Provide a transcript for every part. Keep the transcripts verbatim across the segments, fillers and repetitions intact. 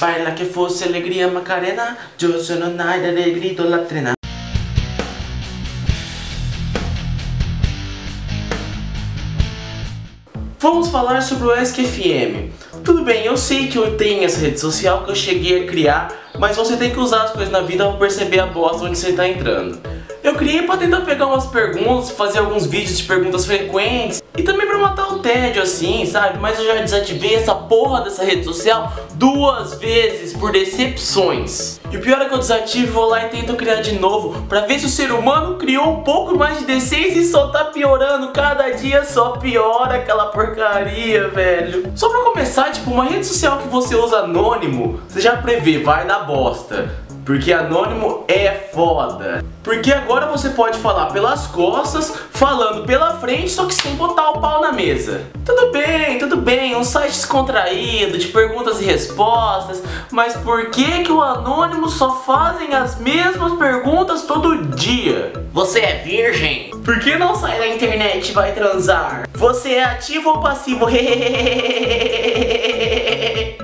Baila que fosse alegria Macarena, yo sono nada alegre idolatrena. Vamos falar sobre o A S K F M. Tudo bem, eu sei que eu tenho essa rede social que eu cheguei a criar, mas você tem que usar as coisas na vida para perceber a bosta onde você está entrando. Eu criei para tentar pegar umas perguntas, fazer alguns vídeos de perguntas frequentes e também para matar o tédio assim, sabe? Mas eu já desativei essa porra dessa rede social duas vezes por decepções. E o pior é que eu desativo, vou lá e tento criar de novo para ver se o ser humano criou um pouco mais de decência e só tá piorando. Cada dia só piora aquela porcaria, velho. Só pra começar, tipo, uma rede social que você usa anônimo, você já prevê, vai na bosta. Porque anônimo é foda. Porque agora você pode falar pelas costas, falando pela frente, só que sem botar o pau na mesa. Tudo bem, tudo bem, um site descontraído, de perguntas e respostas. Mas por que que o anônimo só fazem as mesmas perguntas todo dia? Você é virgem? Por que não sai da internet e vai transar? Você é ativo ou passivo?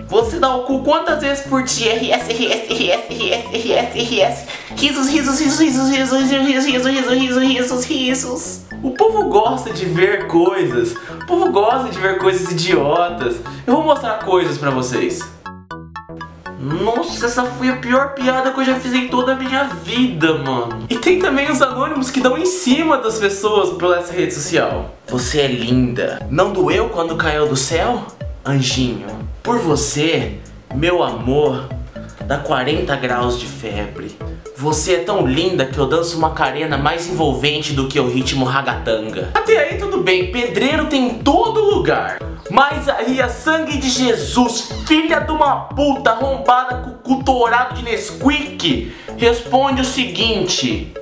Você dá o cu quantas vezes por dia? RS, RS, RS, RS, RS, risos, risos, risos, risos, risos, risos, risos, risos, risos, risos. O povo gosta de ver coisas. O povo gosta de ver coisas idiotas. Eu vou mostrar coisas pra vocês. Nossa, essa foi a pior piada que eu já fiz em toda a minha vida, mano. E tem também os anônimos que dão em cima das pessoas por essa rede social. Você é linda. Não doeu quando caiu do céu? Anjinho, por você, meu amor, dá quarenta graus de febre. Você é tão linda que eu danço uma carena mais envolvente do que o ritmo ragatanga. Até aí tudo bem, pedreiro tem em todo lugar. Mas aí a sangue de Jesus, filha de uma puta arrombada com o cu torado de Nesquik, responde o seguinte...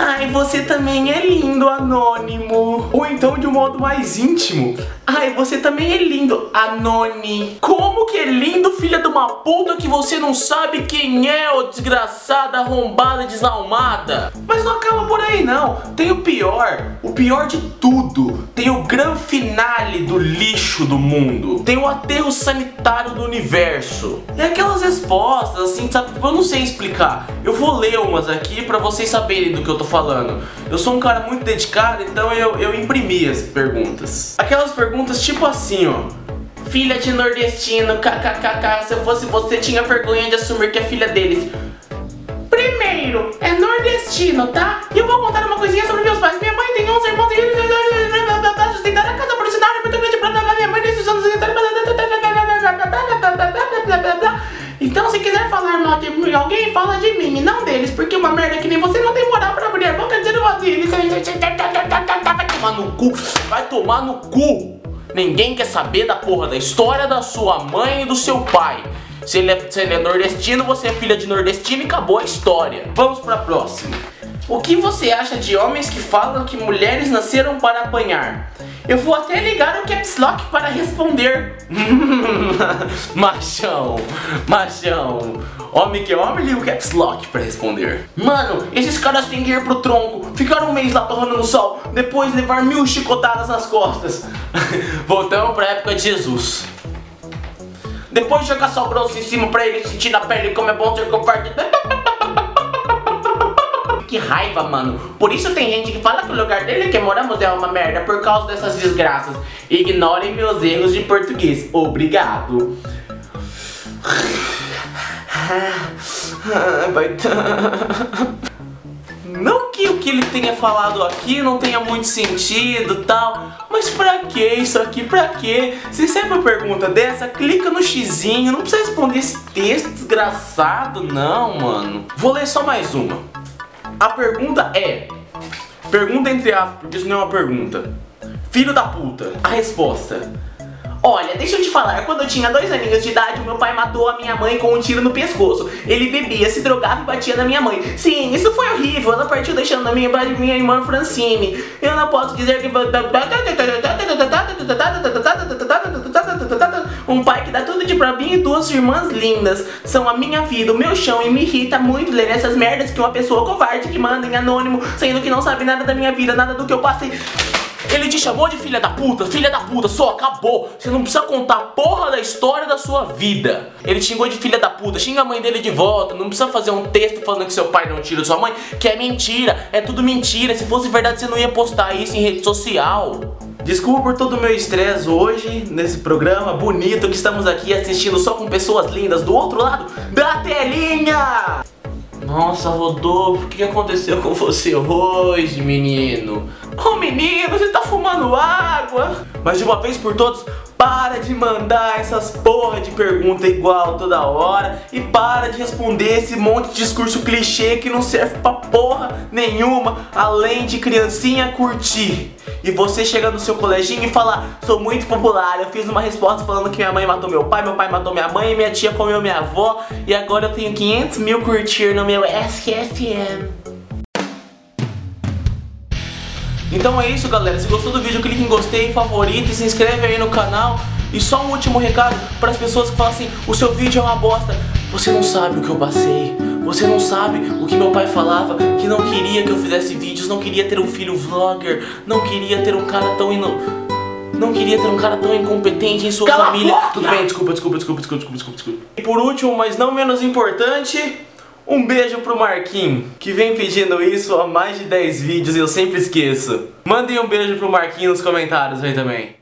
Ai, você também é lindo, anônimo. Ou então de um modo mais íntimo. Ai, você também é lindo, anônimo. Como que é lindo, filha de uma puta, que você não sabe quem é, ô desgraçada, arrombada, desalmada? Mas não acaba por aí, não. Tem o pior, o pior de tudo. Tem o gran finale do lixo do mundo. Tem o aterro sanitário do universo. E aquelas respostas, assim, sabe? Eu não sei explicar. Eu vou ler umas aqui pra vocês saberem do que eu tô falando. Eu sou um cara muito dedicado, então eu, eu imprimi as perguntas. Aquelas perguntas tipo assim, ó. Filha de nordestino, kkkk, se eu fosse você tinha vergonha de assumir que é filha deles. Primeiro, é nordestino, tá? E eu vou contar uma coisinha sobre meus pais. Minha mãe tem onze irmãos e sustentar a casa profissional muito grande, blá blá blá, minha mãe tem sustentar então se quiser falar mal de alguém, fala de mim e não deles, porque uma merda que nem você não tem moral pra abrir a boca dizer o vazio. Vai tomar no cu, vai tomar no cu. Ninguém quer saber da porra da história da sua mãe e do seu pai. Se ele é, se ele é nordestino, você é filha de nordestino e acabou a história. Vamos pra próxima. O que você acha de homens que falam que mulheres nasceram para apanhar? Eu vou até ligar o Caps Lock para responder. Machão, machão. Homem que é homem, liga o Caps Lock para responder. Mano, esses caras têm que ir pro tronco. Ficaram um mês lá torrando no sol. Depois levar mil chicotadas nas costas. Voltamos pra época de Jesus. Depois jogar sal grosso em cima pra ele sentir na pele como é bom ter compartilhado. Que raiva, mano. Por isso tem gente que fala que o lugar dele que moramos é uma merda por causa dessas desgraças. Ignorem meus erros de português. Obrigado. Não que o que ele tenha falado aqui não tenha muito sentido e tal, mas pra que isso aqui? Pra que? Se recebe uma pergunta dessa, clica no xizinho. Não precisa responder esse texto desgraçado, não, mano. Vou ler só mais uma. A pergunta é... Pergunta entre aspas, porque isso não é uma pergunta. Filho da puta. A resposta... Olha, deixa eu te falar, quando eu tinha dois aninhos de idade, o meu pai matou a minha mãe com um tiro no pescoço. Ele bebia, se drogava e batia na minha mãe. Sim, isso foi horrível, ela partiu deixando a minha, minha irmã Francine. Eu não posso dizer que... Um pai que dá tudo de pra mim e duas irmãs lindas. São a minha vida, o meu chão, e me irrita muito ler essas merdas que uma pessoa covarde que manda em anônimo, sendo que não sabe nada da minha vida, nada do que eu passei. Ele te chamou de filha da puta, filha da puta, só acabou. Você não precisa contar a porra da história da sua vida. Ele te xingou de filha da puta, xinga a mãe dele de volta. Não precisa fazer um texto falando que seu pai não tira sua mãe, que é mentira, é tudo mentira. Se fosse verdade, você não ia postar isso em rede social. Desculpa por todo o meu estresse hoje, nesse programa bonito que estamos aqui assistindo só com pessoas lindas do outro lado da telinha. Nossa, Rodolfo, o que aconteceu com você hoje, menino? Ô, menino, você tá fumando água? Mas de uma vez por todas, para de mandar essas porra de pergunta igual toda hora e para de responder esse monte de discurso clichê que não serve pra porra nenhuma, além de criancinha curtir. E você chega no seu coleginho e fala: sou muito popular, eu fiz uma resposta falando que minha mãe matou meu pai, meu pai matou minha mãe, minha tia comeu minha avó, e agora eu tenho quinhentos mil curtir no meu A S K ponto F M. Então é isso, galera, se gostou do vídeo, clique em gostei, favorito e se inscreve aí no canal. E só um último recado para as pessoas que falam assim: o seu vídeo é uma bosta. Você não sabe o que eu passei, você não sabe o que meu pai falava, que não queria que eu fizesse vídeos, não queria ter um filho vlogger, não queria ter um cara tão ino... Não queria ter um cara tão incompetente em sua família. Tudo bem, desculpa, desculpa, desculpa, desculpa, desculpa, desculpa, desculpa. E por último, mas não menos importante, um beijo pro Marquinho, que vem pedindo isso há mais de dez vídeos e eu sempre esqueço. Mandem um beijo pro Marquinho nos comentários aí também.